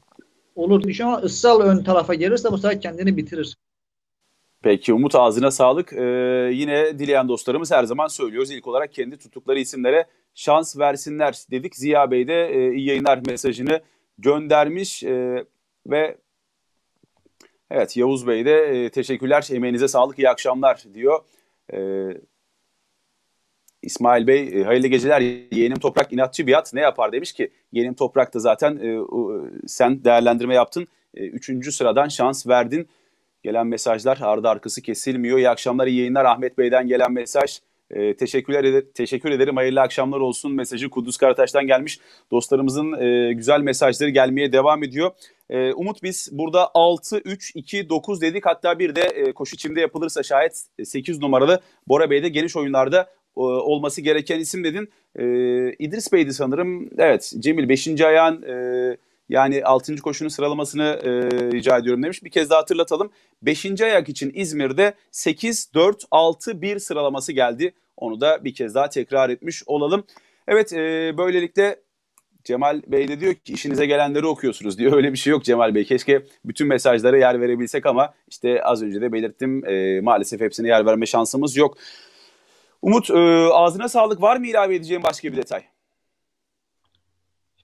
olur diye ama ısrarla ön tarafa gelirse bu sefer kendini bitirir. Peki Umut, ağzına sağlık. Ee, yine dileyen dostlarımız her zaman söylüyoruz. İlk olarak kendi tuttukları isimlere şans versinler dedik. Ziya Bey de e, iyi yayınlar mesajını göndermiş e, ve evet Yavuz Bey de e, teşekkürler. Emeğinize sağlık. İyi akşamlar diyor. E, İsmail Bey e, hayırlı geceler. Yeğenim Toprak inatçı biat ne yapar demiş ki Yeğenim Toprak'ta zaten e, o, sen değerlendirme yaptın. E, üçüncü sıradan şans verdin. Gelen mesajlar ardı arkası kesilmiyor. İyi akşamlar, iyi yayınlar. Ahmet Bey'den gelen mesaj E, teşekkürler eder, teşekkür ederim. Hayırlı akşamlar olsun mesajı Kudüs Karataş'tan gelmiş. Dostlarımızın e, güzel mesajları gelmeye devam ediyor. E, Umut, biz burada altı üç iki dokuz dedik. Hatta bir de e, koşu çimde yapılırsa şayet sekiz numaralı Bora Bey de geniş oyunlarda e, olması gereken isim dedin. E, İdris Bey'di sanırım. Evet, Cemil beşinci ayağın e, yani altıncı koşunun sıralamasını e, rica ediyorum demiş. Bir kez daha hatırlatalım. beşinci ayak için İzmir'de sekiz dört altı bir sıralaması geldi. Onu da bir kez daha tekrar etmiş olalım. Evet, e, böylelikle Cemal Bey de diyor ki işinize gelenleri okuyorsunuz diyor. Öyle bir şey yok Cemal Bey. Keşke bütün mesajlara yer verebilsek ama işte az önce de belirttim. E, maalesef hepsine yer verme şansımız yok. Umut, e, ağzına sağlık. Var mı ilave edeceğim başka bir detay?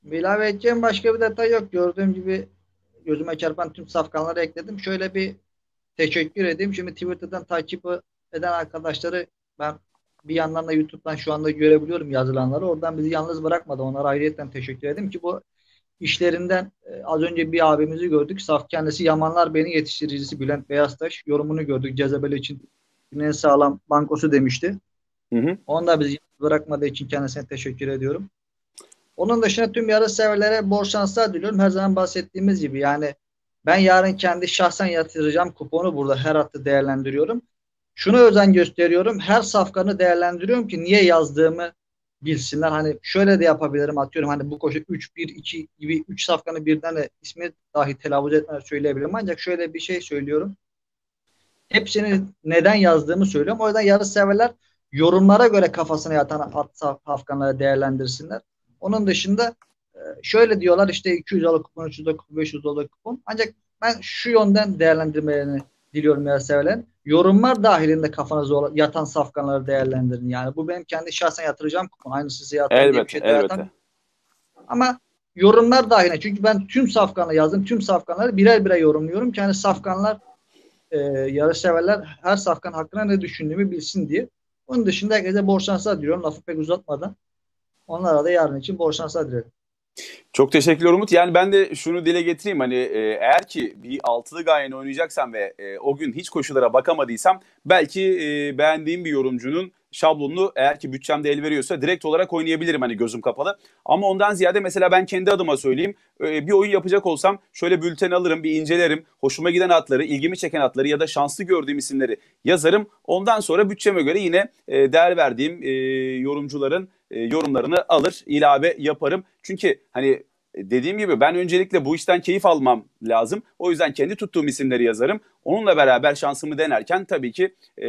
İlave edeceğim başka bir detay yok. Gördüğüm gibi gözüme çarpan tüm safkanları ekledim. Şöyle bir teşekkür edeyim. Şimdi Twitter'dan takip eden arkadaşları ben bir yandan da YouTube'dan şu anda görebiliyorum yazılanları. Oradan bizi yalnız bırakmadı. Onlara ayrıyetten teşekkür edeyim ki bu işlerinden az önce bir abimizi gördük. Saf kendisi Yamanlar Bey'in yetiştiricisi Bülent Beyaztaş. Yorumunu gördük. Jezebel için en sağlam bankosu demişti. Hı hı. Onu da bizi bırakmadığı için kendisine teşekkür ediyorum. Onun dışında tüm yarış severlere bol şanslar diliyorum. Her zaman bahsettiğimiz gibi yani ben yarın kendi şahsen yatıracağım kuponu burada her hattı değerlendiriyorum. Şunu özen gösteriyorum. Her safkanı değerlendiriyorum ki niye yazdığımı bilsinler. Hani şöyle de yapabilirim, atıyorum hani bu koşu üç bir iki gibi üç safkanı birden de ismi dahi telaffuz etmeden söyleyebilirim. Ancak şöyle bir şey söylüyorum. Hepsini neden yazdığımı söylüyorum. O yüzden yarış severler yorumlara göre kafasına yatan at safkanları değerlendirsinler. Onun dışında şöyle diyorlar işte iki yüz dolar kupon, üç yüz dolar kupon, beş yüz dolar kupon. Ancak ben şu yönden değerlendirmelerini diliyorum ya severler. Yorumlar dahilinde kafanıza yatan safkanları değerlendirin. Yani bu benim kendi şahsen yatıracağım kupon. Aynı size yatan elbette, diye bir şey yatan. Ama yorumlar dahilinde. Çünkü ben tüm safkanları yazdım. Tüm safkanları birer birer yorumluyorum. Kendi yani safkanlar e, yarış severler her safkan hakkında ne düşündüğümü bilsin diye. Onun dışında herkese bol şanslar diliyorum. Lafı pek uzatmadan. Onlara da yarın için bol şanslar dilerim. Çok teşekkürler Umut. Yani ben de şunu dile getireyim. Hani eğer ki bir altılı ganyan oynayacaksam ve e, o gün hiç koşulara bakamadıysam belki e, beğendiğim bir yorumcunun şablonunu eğer ki bütçemde el veriyorsa direkt olarak oynayabilirim hani gözüm kapalı. Ama ondan ziyade mesela ben kendi adıma söyleyeyim. Bir oyun yapacak olsam şöyle bülten alırım, bir incelerim. Hoşuma giden atları, ilgimi çeken atları ya da şanslı gördüğüm isimleri yazarım. Ondan sonra bütçeme göre yine değer verdiğim yorumcuların yorumlarını alır, ilave yaparım. Çünkü hani dediğim gibi ben öncelikle bu işten keyif almam lazım. O yüzden kendi tuttuğum isimleri yazarım. Onunla beraber şansımı denerken tabii ki e,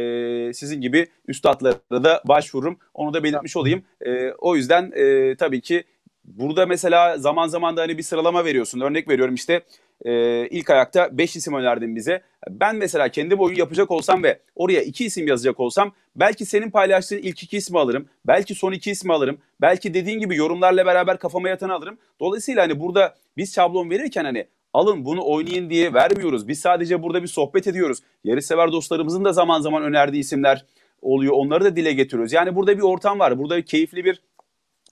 sizin gibi üstadlara da başvururum. Onu da belirtmiş olayım. E, o yüzden e, tabii ki burada mesela zaman zaman da hani bir sıralama veriyorsun. Örnek veriyorum işte e, ilk ayakta beş isim önerdin bize. Ben mesela kendi boyu yapacak olsam ve oraya iki isim yazacak olsam belki senin paylaştığın ilk iki ismi alırım. Belki son iki ismi alırım. Belki dediğin gibi yorumlarla beraber kafama yatanı alırım. Dolayısıyla hani burada biz şablon verirken hani alın bunu oynayın diye vermiyoruz. Biz sadece burada bir sohbet ediyoruz. Yarışsever dostlarımızın da zaman zaman önerdiği isimler oluyor. Onları da dile getiriyoruz. Yani burada bir ortam var. Burada keyifli bir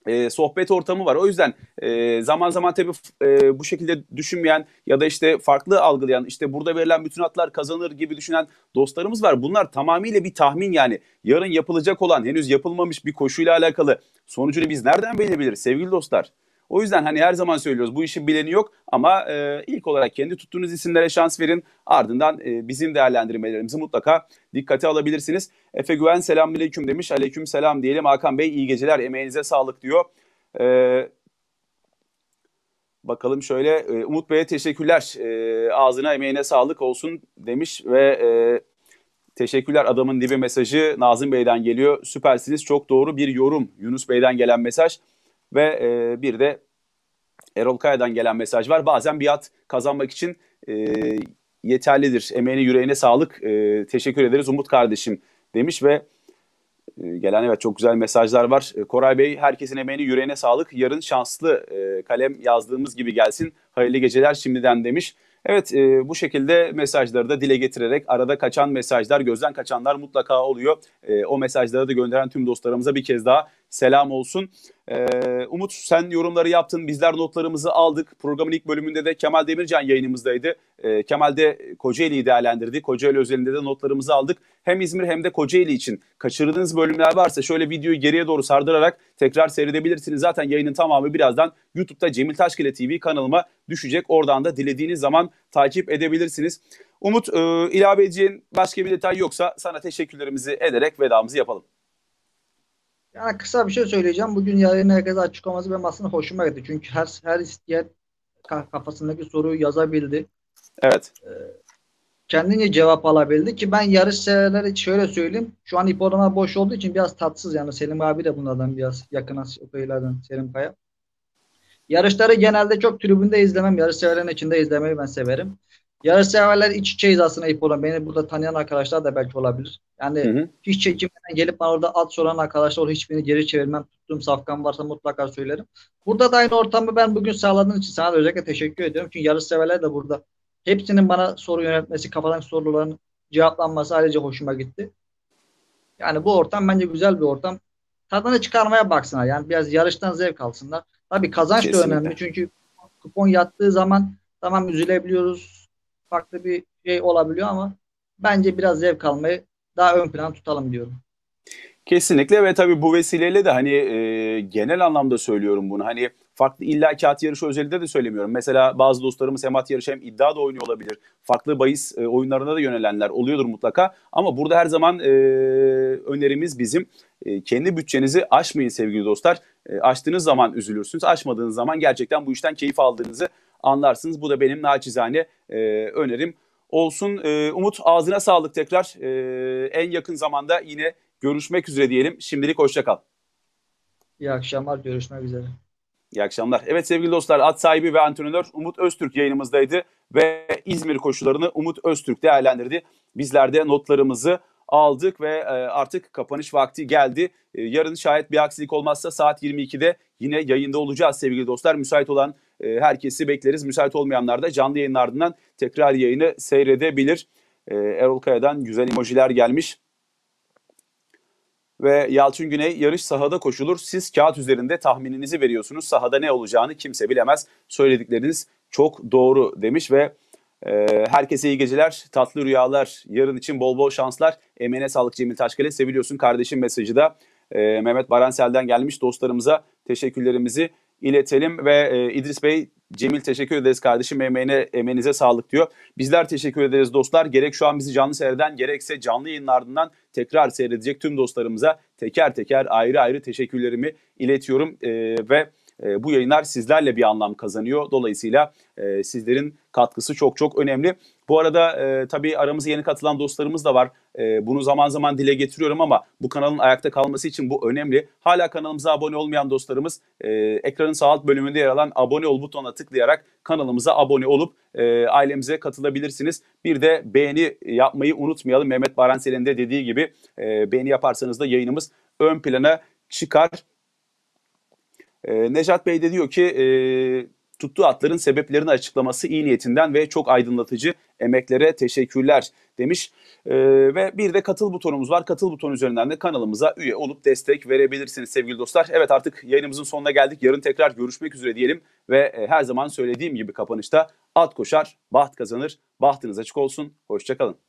E, sohbet ortamı var. O yüzden e, zaman zaman tabii e, bu şekilde düşünmeyen ya da işte farklı algılayan, işte burada verilen bütün hatlar kazanır gibi düşünen dostlarımız var. Bunlar tamamıyla bir tahmin yani. Yarın yapılacak olan henüz yapılmamış bir koşuyla alakalı sonucunu biz nereden bilebiliriz sevgili dostlar? O yüzden hani her zaman söylüyoruz bu işin bileni yok ama e, ilk olarak kendi tuttuğunuz isimlere şans verin. Ardından e, bizim değerlendirmelerimizi mutlaka dikkate alabilirsiniz. Efe Güven selamünaleyküm demiş. Aleyküm selam diyelim. Hakan Bey iyi geceler, emeğinize sağlık diyor. E, bakalım şöyle e, Umut Bey'e teşekkürler. E, ağzına emeğine sağlık olsun demiş ve e, teşekkürler adamın dibi mesajı Nazım Bey'den geliyor. Süpersiniz, çok doğru bir yorum. Yunus Bey'den gelen mesaj. Ve e, bir de Erol Kaya'dan gelen mesaj var. Bazen bir at kazanmak için e, yeterlidir. Emeğine yüreğine sağlık. E, teşekkür ederiz Umut kardeşim demiş ve e, gelen evet çok güzel mesajlar var. E, Koray Bey herkesin emeğine yüreğine sağlık. Yarın şanslı e, kalem yazdığımız gibi gelsin. Hayırlı geceler şimdiden demiş. Evet e, bu şekilde mesajları da dile getirerek arada kaçan mesajlar, gözden kaçanlar mutlaka oluyor. E, o mesajları da gönderen tüm dostlarımıza bir kez daha selam olsun. Ee, Umut, sen yorumları yaptın. Bizler notlarımızı aldık. Programın ilk bölümünde de Kemal Demircan yayınımızdaydı. Ee, Kemal de Kocaeli'yi değerlendirdi. Kocaeli özelinde de notlarımızı aldık. Hem İzmir hem de Kocaeli için kaçırdığınız bölümler varsa şöyle videoyu geriye doğru sardırarak tekrar seyredebilirsiniz. Zaten yayının tamamı birazdan YouTube'da Cemil Taşkile T V kanalıma düşecek. Oradan da dilediğiniz zaman takip edebilirsiniz. Umut, e, ilave edeceğin başka bir detay yoksa sana teşekkürlerimizi ederek vedamızı yapalım. Ya kısa bir şey söyleyeceğim. Bugün yayın herkese açıklaması benim aslında hoşuma gitti. Çünkü her her isteyen kafasındaki soruyu yazabildi. Evet. Ee, kendince cevap alabildi ki ben yarış severleri şöyle söyleyeyim. Şu an hipodromlar boş olduğu için biraz tatsız yani. Selim abi de bunlardan biraz yakın şeylerden, Selim Kaya. Yarışları genelde çok tribünde izlemem. Yarış severlerin içinde izlemeyi ben severim. Yarış severler iç içeyiz aslında hipodrom. Beni burada tanıyan arkadaşlar da belki olabilir. Yani hı hı. hiç çekinmeden gelip bana orada at soran arkadaşlar, hiçbirini geri çevirmem. Tuttuğum safkan varsa mutlaka söylerim. Burada da aynı ortamı ben bugün sağladığın için sana da özellikle teşekkür ediyorum. Çünkü yarış severler de burada. Hepsinin bana soru yöneltmesi, kafadan soruların cevaplanması ayrıca hoşuma gitti. Yani bu ortam bence güzel bir ortam. Tadını çıkarmaya baksınlar. Yani biraz yarıştan zevk alsınlar. Tabii kazanç kesinlikle da önemli. Çünkü kupon yattığı zaman tamam üzülebiliyoruz. Farklı bir şey olabiliyor ama bence biraz zevk almayı daha ön plan tutalım diyorum. Kesinlikle ve tabii bu vesileyle de hani e, genel anlamda söylüyorum bunu. Hani farklı illaki at yarışı özelinde de söylemiyorum. Mesela bazı dostlarımız hem at yarışı hem iddia da oynuyor olabilir. Farklı bahis e, oyunlarına da yönelenler oluyordur mutlaka. Ama burada her zaman e, önerimiz bizim. E, kendi bütçenizi aşmayın sevgili dostlar. E, aştığınız zaman üzülürsünüz. Aşmadığınız zaman gerçekten bu işten keyif aldığınızı anlarsınız. Bu da benim naçizane e, önerim olsun. E, Umut, ağzına sağlık tekrar. E, en yakın zamanda yine görüşmek üzere diyelim. Şimdilik hoşça kal. İyi akşamlar. Görüşmek üzere. İyi akşamlar. Evet sevgili dostlar, at sahibi ve antrenör Umut Öztürk yayınımızdaydı ve İzmir koşularını Umut Öztürk değerlendirdi. Bizler de notlarımızı aldık ve artık kapanış vakti geldi. Yarın şayet bir aksilik olmazsa saat yirmi ikide yine yayında olacağız sevgili dostlar. Müsait olan herkesi bekleriz. Müsait olmayanlar da canlı yayının ardından tekrar yayını seyredebilir. Erol Kaya'dan güzel emojiler gelmiş. Ve Yalçın Güney, yarış sahada koşulur. Siz kağıt üzerinde tahmininizi veriyorsunuz. Sahada ne olacağını kimse bilemez. Söyledikleriniz çok doğru demiş ve e, herkese iyi geceler, tatlı rüyalar, yarın için bol bol şanslar. Emeğine sağlık Cemil Taşkale, seviliyorsun kardeşim mesajı da e, Mehmet Baransel'den gelmiş. Dostlarımıza teşekkürlerimizi iletelim ve e, İdris Bey, Cemil teşekkür ederiz kardeşim, emeğine, emeğinize sağlık diyor. Bizler teşekkür ederiz dostlar. Gerek şu an bizi canlı seyreden gerekse canlı yayının ardından tekrar seyredecek tüm dostlarımıza teker teker ayrı ayrı teşekkürlerimi iletiyorum. E, ve e, bu yayınlar sizlerle bir anlam kazanıyor. Dolayısıyla e, sizlerin katkısı çok çok önemli. Bu arada e, tabii aramıza yeni katılan dostlarımız da var. E, bunu zaman zaman dile getiriyorum ama bu kanalın ayakta kalması için bu önemli. Hala kanalımıza abone olmayan dostlarımız e, ekranın sağ alt bölümünde yer alan abone ol butonuna tıklayarak kanalımıza abone olup e, ailemize katılabilirsiniz. Bir de beğeni yapmayı unutmayalım. Mehmet Baransel'in de dediği gibi e, beğeni yaparsanız da yayınımız ön plana çıkar. E, Necat Bey de diyor ki... E, tuttuğu atların sebeplerini açıklaması iyi niyetinden ve çok aydınlatıcı emeklere teşekkürler demiş. Ee, ve bir de katıl butonumuz var. Katıl butonu üzerinden de kanalımıza üye olup destek verebilirsiniz sevgili dostlar. Evet, artık yayınımızın sonuna geldik. Yarın tekrar görüşmek üzere diyelim. Ve e, her zaman söylediğim gibi kapanışta at koşar, baht kazanır. Bahtınız açık olsun. Hoşça kalın.